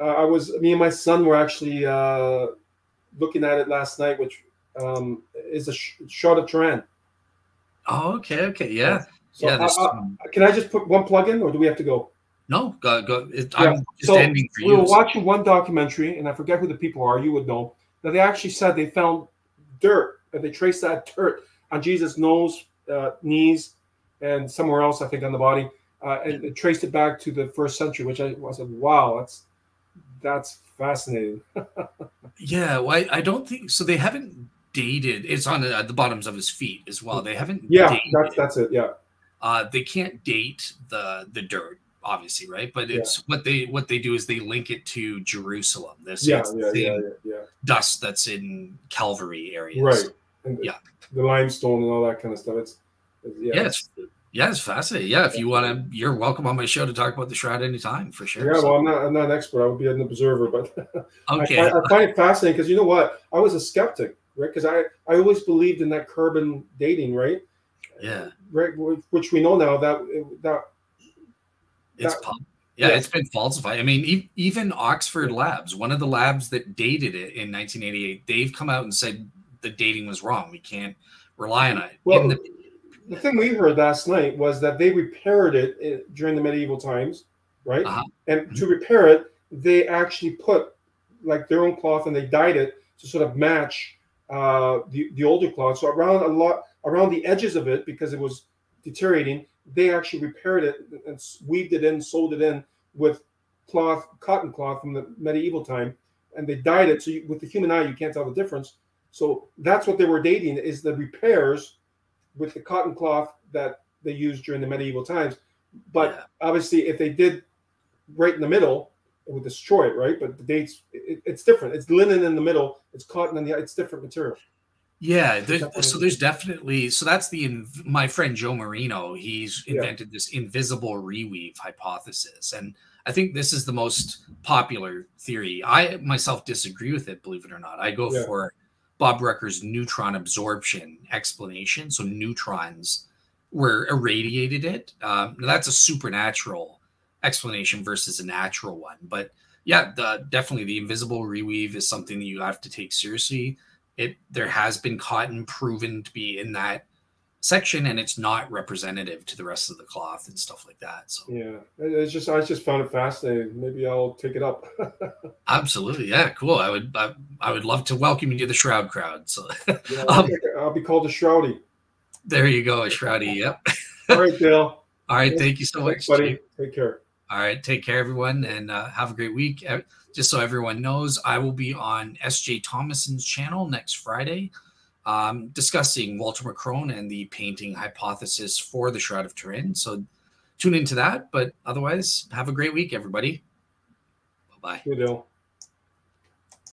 me and my son were actually looking at it last night, which is a shot of Turan. Oh, okay. Yeah. So yeah, can I just put one plug in, or do we have to go? No, go. I'm just ending for you. We were watching one documentary, and I forget who the people are. You would know that they actually said they found dirt, and they traced that dirt on Jesus' nose, knees, and somewhere else, I think, on the body, and it traced it back to the 1st century. Which I said, wow, that's fascinating. Yeah, well, I don't think so. They haven't dated. It's on the bottoms of his feet as well. They haven't. Yeah, dated. That's it. Yeah, they can't date the dirt, obviously, right? But it's what they do is they link it to Jerusalem. This dust that's in Calvary areas, right? And the limestone and all that kind of stuff. It's fascinating. Yeah, if you want to, you're welcome on my show to talk about the Shroud anytime, for sure. Yeah, well, I'm not an expert. I would be an observer, but okay. I find it fascinating because you know what? I was a skeptic, right? Because I always believed in that carbon dating, right? Yeah. Right, which we know now that it's it's been falsified. I mean, even Oxford Labs, one of the labs that dated it in 1988, they've come out and said the dating was wrong. We can't rely on it. Well, the thing we heard last night was that they repaired it during the medieval times, right? Uh-huh. And to repair it, they actually put like their own cloth and they dyed it to sort of match the older cloth. So around the edges of it, because it was deteriorating, they actually repaired it and weaved it in, sewed it in with cotton cloth from the medieval time, and they dyed it. So with the human eye, you can't tell the difference. So that's what they were dating, is the repairs with the cotton cloth that they used during the medieval times. But obviously, if they did right in the middle, it would destroy it, right? But the dates, it's different. It's linen in the middle. It's cotton in the. It's different material. Yeah, there's definitely, so that's my friend Joe Marino, he's invented this invisible reweave hypothesis. And I think this is the most popular theory. I myself disagree with it, believe it or not. I go for Bob Rucker's neutron absorption explanation. So neutrons were irradiated it. That's a supernatural explanation versus a natural one. But yeah, definitely the invisible reweave is something that you have to take seriously. There has been cotton proven to be in that section, and it's not representative to the rest of the cloth and stuff like that. So yeah, I just found it fascinating. Maybe I'll take it up. Absolutely, yeah, cool. I would love to welcome you to the Shroud crowd. So yeah, I'll be called a Shroudy. There you go, a Shroudy. Yep. All right, Dale. All right, thank you so much, buddy. Take care. All right, take care, everyone, and have a great week. Just so everyone knows, I will be on S.J. Thomason's channel next Friday discussing Walter Macrone and the painting hypothesis for the Shroud of Turin. So tune into that. But otherwise, have a great week, everybody. Bye-bye.